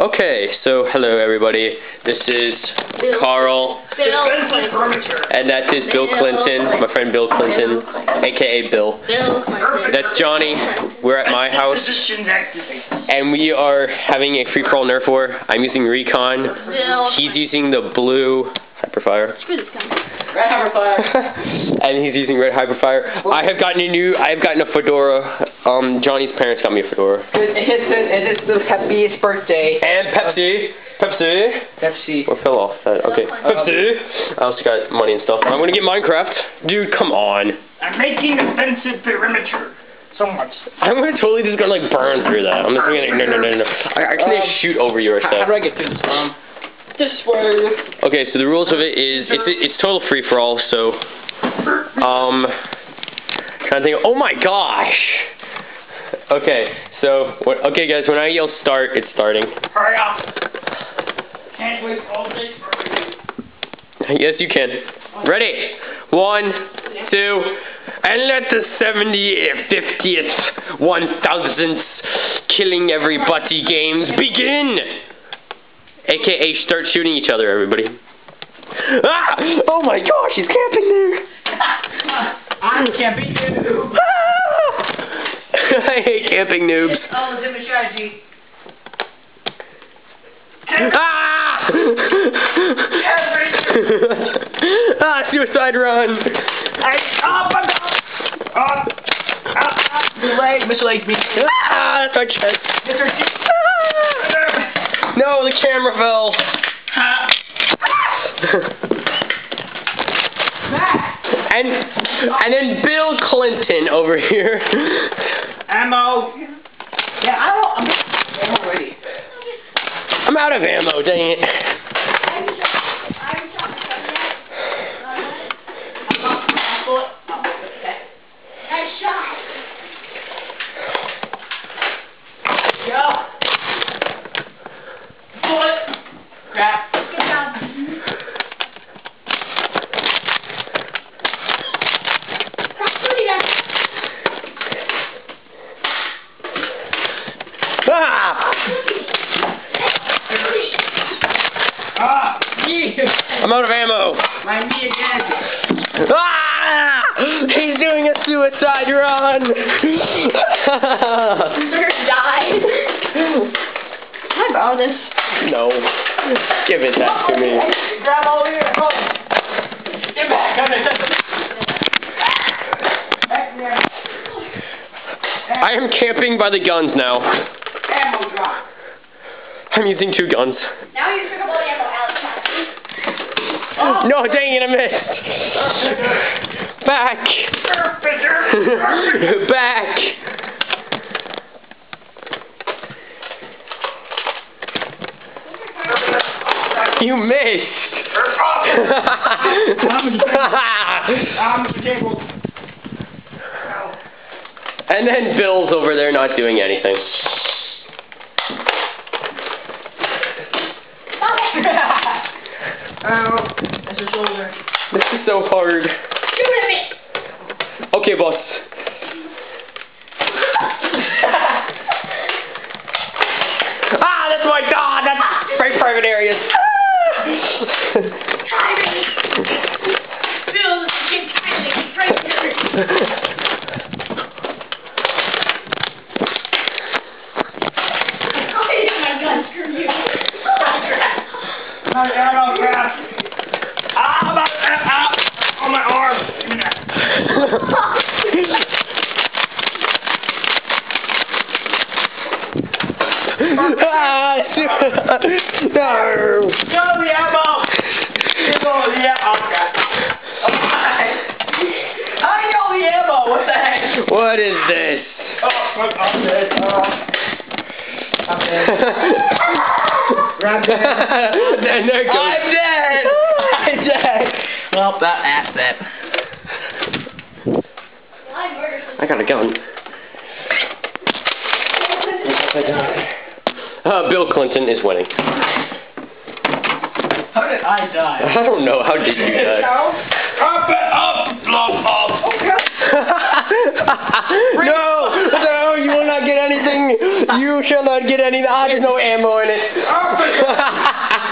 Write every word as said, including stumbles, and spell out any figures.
Okay, so hello everybody. This is Bill, Carl, Bill, and that is Bill Clinton, my friend Bill Clinton, aka Bill. Bill Clinton. That's Johnny. We're at my house, and we are having a free for all Nerf war. I'm using Recon. He's using the blue Hyperfire. Red Hyperfire. And he's using red Hyperfire. I have gotten a new, I have gotten a fedora. Um, Johnny's parents got me a fedora. It is, it is the happiest birthday. And Pepsi. Pepsi. Pepsi. Well, fell off that. Okay. Pepsi. I also got money and stuff. I'm gonna get Minecraft. Dude, come on. I'm making a fenced perimeter. So much. I'm gonna totally just gonna like burn through that. I'm just gonna, no, no, no, no. I, I can't um, shoot over your stuff. How do I get through this? Um, This way. Okay, so the rules of it is it's it's total free for all. So, um, trying to think. Of, oh my gosh. Okay, so what? Okay, guys, when I yell start, it's starting. Hurry up! Can't wait all day for it. Yes, you can. Ready? One, two, and let the seventieth, fiftieth, one thousandth, killing everybody games begin. A K A start shooting each other, everybody. Ah! Oh my gosh, he's camping there! I'm camping noob! Ah! I hate camping noobs. Oh, different strategy. Ah! Ah, suicide run! Up, up, up, up, up, your leg, Mister Leg, me. Ah, that's my chest. Mister G. No, the camera fell. Ah. Ah. and and then Bill Clinton over here. Ammo. Yeah, I don't. I'm already. I'm out of ammo. Dang it. I'm out of ammo. My knee again. Ah! He's doing a suicide run. Sir died. Can I borrow this? No. Give it that to me. Grab over here. Get back. I am camping by the guns now. Ammo drop. I'm using two guns. Now you took up all the ammo. Oh. No, dang it, I missed. Back. Back. You missed. And then Bill's over there not doing anything. Ow, that's your shoulder. This is so hard. Get rid of it. Okay, boss. Ah, that's my god. That's very private areas. No! Go the ammo! Go the ammo! I know the ammo! What the heck? What is this? Oh, I'm dead. Uh, I'm dead. I'm dead. I'm dead. I'm dead. I'm dead. Well, that ass that. I got a gun. I got a gun. Uh, Bill Clinton is winning. How did I die? I don't know. How did you die? Up and up, blow up. Okay. No, no, you will not get anything. You shall not get any. Ah, there's no ammo in it.